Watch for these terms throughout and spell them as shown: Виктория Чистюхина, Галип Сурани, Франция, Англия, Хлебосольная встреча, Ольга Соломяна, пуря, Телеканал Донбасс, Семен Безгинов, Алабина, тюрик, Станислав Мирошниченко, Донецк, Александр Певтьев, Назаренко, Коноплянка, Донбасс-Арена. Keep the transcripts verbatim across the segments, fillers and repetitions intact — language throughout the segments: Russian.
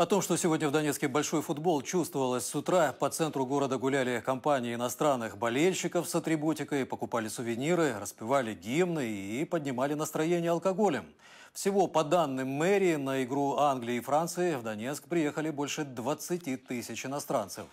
О том, что сегодня в Донецке большой футбол, чувствовалось с утра. По центру города гуляли компании иностранных болельщиков с атрибутикой, покупали сувениры, распевали гимны и поднимали настроение алкоголем. Всего, по данным мэрии, на игру Англии и Франции в Донецк приехали больше двадцати тысяч иностранцев.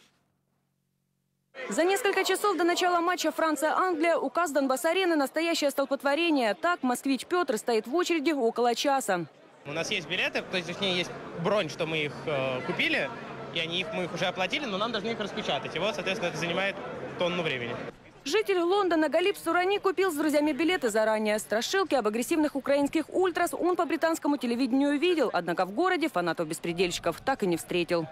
За несколько часов до начала матча Франция-Англия у касс Донбасс-Арены настоящее столпотворение. Так, москвич Петр стоит в очереди около часа. У нас есть билеты, то есть у них есть бронь, что мы их э, купили, и они их, мы их уже оплатили, но нам должны их распечатать. И вот, соответственно, это занимает тонну времени. Житель Лондона Галип Сурани купил с друзьями билеты заранее. Страшилки об агрессивных украинских ультрас он по британскому телевидению видел, однако в городе фанатов-беспредельщиков так и не встретил.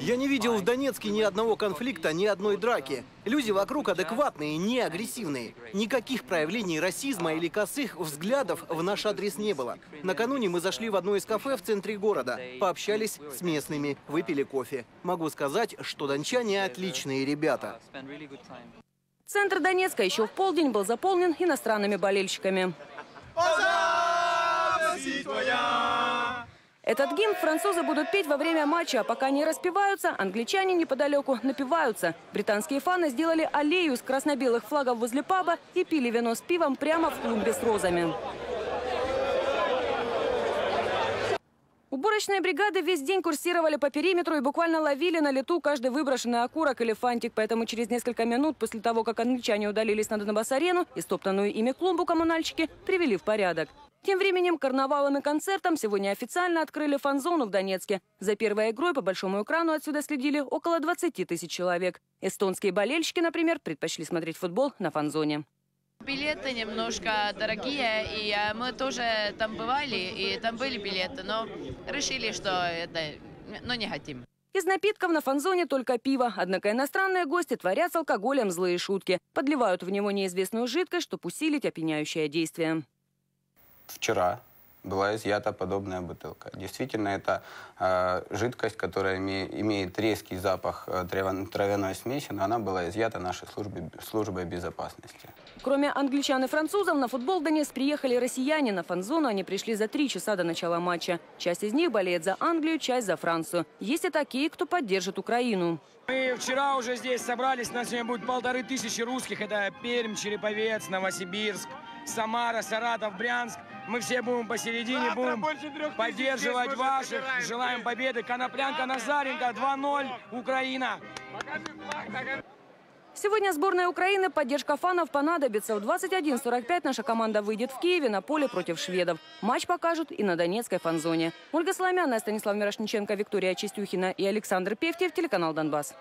Я не видел в Донецке ни одного конфликта, ни одной драки. Люди вокруг адекватные, не агрессивные. Никаких проявлений расизма или косых взглядов в наш адрес не было. Накануне мы зашли в одно из кафе в центре города, пообщались с местными, выпили кофе. Могу сказать, что дончане отличные ребята. Центр Донецка еще в полдень был заполнен иностранными болельщиками. Этот гимн французы будут петь во время матча, а пока не распеваются, англичане неподалеку напиваются. Британские фаны сделали аллею из красно-белых флагов возле паба и пили вино с пивом прямо в клумбе с розами. Уборочные бригады весь день курсировали по периметру и буквально ловили на лету каждый выброшенный окурок или фантик. Поэтому через несколько минут после того, как англичане удалились на Донбасс-арену, истоптанную ими клумбу коммунальщики привели в порядок. Тем временем карнавалом и концертом сегодня официально открыли фан-зону в Донецке. За первой игрой по большому экрану отсюда следили около двадцати тысяч человек. Эстонские болельщики, например, предпочли смотреть футбол на фан-зоне. Билеты немножко дорогие, и мы тоже там бывали, и там были билеты, но решили, что это, ну, не хотим. Из напитков на фан-зоне только пиво. Однако иностранные гости творят с алкоголем злые шутки. Подливают в него неизвестную жидкость, чтобы усилить опьяняющее действие. Вчера была изъята подобная бутылка. Действительно, это э, жидкость, которая имеет, имеет резкий запах травяной смеси, но она была изъята нашей службой, службой безопасности. Кроме англичан и французов, на футбол в Донецк приехали россияне. На фан-зону они пришли за три часа до начала матча. Часть из них болеет за Англию, часть за Францию. Есть и такие, кто поддержит Украину. Мы вчера уже здесь собрались, у нас сегодня будет полторы тысячи русских. Это Пермь, Череповец, Новосибирск, Самара, Саратов, Брянск. Мы все будем посередине, будем поддерживать ваших. Желаем победы. Коноплянка, Назаренко, два ноль. Украина. Сегодня сборная Украины поддержка фанов понадобится. В двадцать один сорок пять наша команда выйдет в Киеве на поле против шведов. Матч покажут и на донецкой фан-зоне. Ольга Соломяна, Станислав Мирошниченко, Виктория Чистюхина и Александр Певтьев. Телеканал Донбасс.